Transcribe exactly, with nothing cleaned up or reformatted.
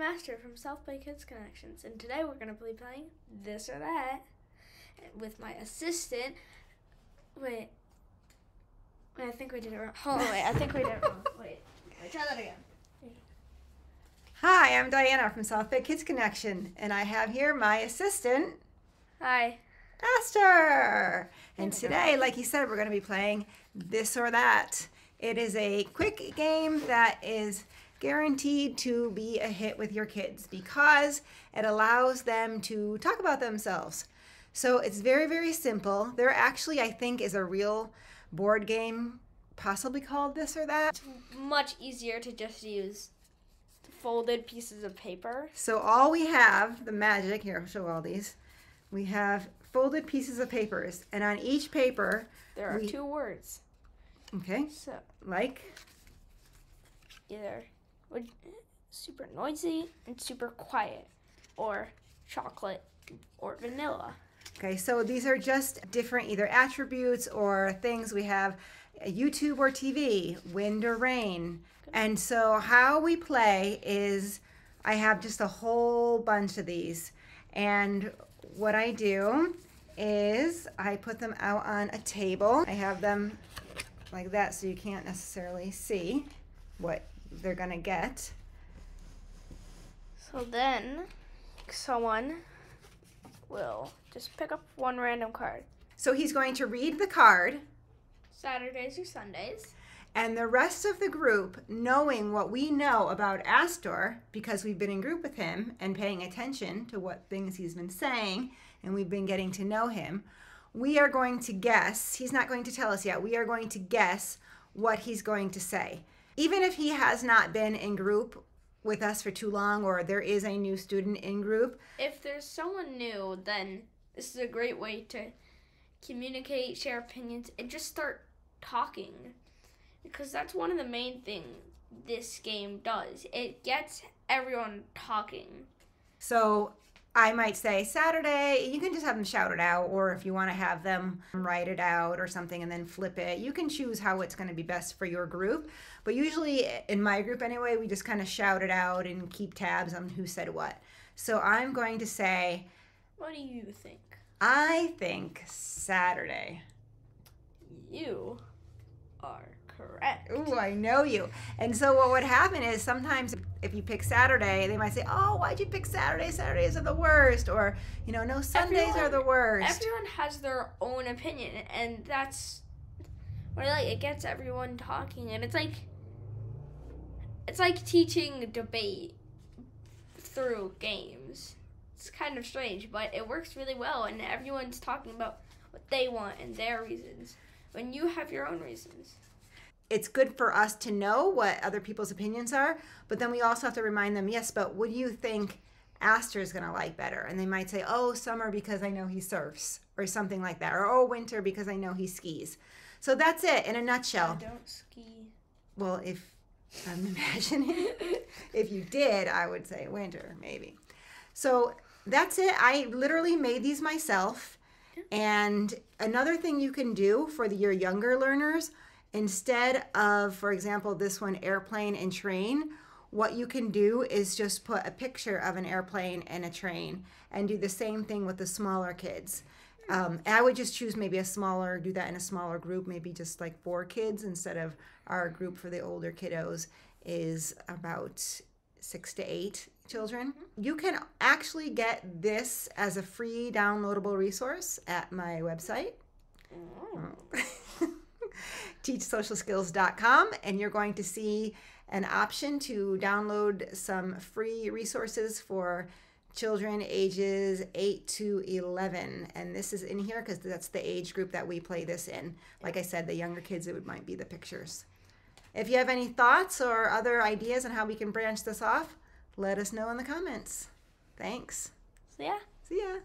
I'm Aster from South Bay Kids Connections, and today we're going to be playing This or That with my assistant. Wait, wait I think we did it wrong. Hold on, wait, I think we did it wrong. Wait, wait, try that again. Hi, I'm Diana from South Bay Kids Connection, and I have here my assistant. Hi. Aster. And today, like he said, we're going to be playing This or That. It is a quick game that is guaranteed to be a hit with your kids because it allows them to talk about themselves. So it's very, very simple. There actually, I think, is a real board game possibly called This or That. It's much easier to just use folded pieces of paper. So all we have, the magic, here I'll show all these, we have folded pieces of papers, and on each paper there are we, two words. Okay, so like? Either super noisy and super quiet, or chocolate or vanilla. Okay, so these are just different either attributes or things. We have YouTube or T V, wind or rain. And so how we play is I have just a whole bunch of these. And what I do is I put them out on a table. I have them like that so you can't necessarily see what they're gonna get. So then someone will just pick up one random card. So he's going to read the card. Saturdays or Sundays. And the rest of the group, knowing what we know about Aster, because we've been in group with him and paying attention to what things he's been saying, and we've been getting to know him, we are going to guess. He's not going to tell us yet. We are going to guess what he's going to say. Even if he has not been in group with us for too long, or there is a new student in group. If there's someone new, then this is a great way to communicate, share opinions, and just start talking. Because that's one of the main things this game does. It gets everyone talking. So I might say Saturday, you can just have them shout it out, or if you want to have them write it out or something and then flip it, you can choose how it's going to be best for your group. But usually, in my group anyway, we just kind of shout it out and keep tabs on who said what. So I'm going to say, what do you think? I think Saturday. You are correct. Ooh, I know you. And so what would happen is sometimes if you pick Saturday, they might say, oh, why'd you pick Saturday? Saturdays are the worst. Or, you know, no, Sundays everyone, are the worst. Everyone has their own opinion. And that's what I like. It gets everyone talking. And it's like, it's like teaching debate through games. It's kind of strange, but it works really well. And everyone's talking about what they want and their reasons when you have your own reasons. It's good for us to know what other people's opinions are, but then we also have to remind them, yes, but what do you think Aster is going to like better? And they might say, oh, summer because I know he surfs, or something like that, or oh, winter because I know he skis. So that's it in a nutshell. I don't ski. Well, if I'm imagining, if you did, I would say winter, maybe. So that's it. I literally made these myself. And another thing you can do for the, your younger learners, instead of, for example, this one, airplane and train, what you can do is just put a picture of an airplane and a train and do the same thing with the smaller kids. Um, I would just choose maybe a smaller, do that in a smaller group, maybe just like four kids instead of our group for the older kiddos is about six to eight children. You can actually get this as a free downloadable resource at my website. Oh. teach social skills dot com, and you're going to see an option to download some free resources for children ages eight to eleven, and this is in here because that's the age group that we play this in. Like I said, the younger kids, it would might be the pictures. If you have any thoughts or other ideas on how we can branch this off, let us know in the comments. Thanks. See ya. See ya.